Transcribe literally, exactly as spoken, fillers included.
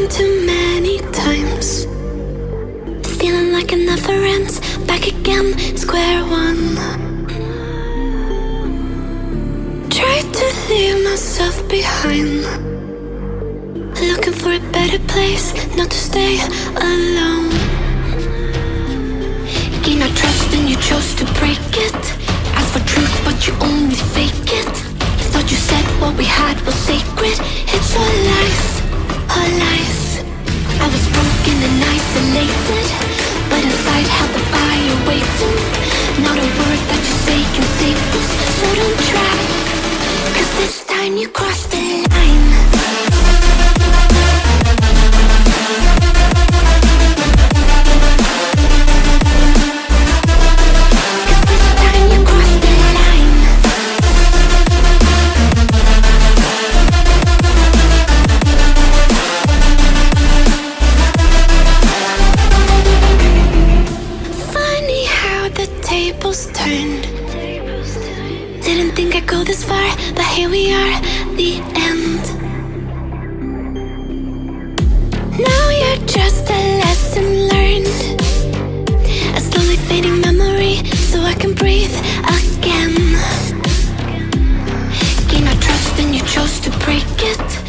gone too many times. The feeling like it never ends. Back again, square one. Try to leave myself behind. Looking for a better place, not to stay alone. Gain our trust and you chose to break it. Ask for truth but you only fake it. Thought you said what we had was sacred. It's all lies. All lies. I was broken and isolated, but inside held the fire waiting. Not a word that you say can save us, so don't try, cause this time you crossed the line. Turned. Didn't think I'd go this far, but here we are, the end. Now you're just a lesson learned. A slowly fading memory, so I can breathe again. Gain our trust and you chose to break it.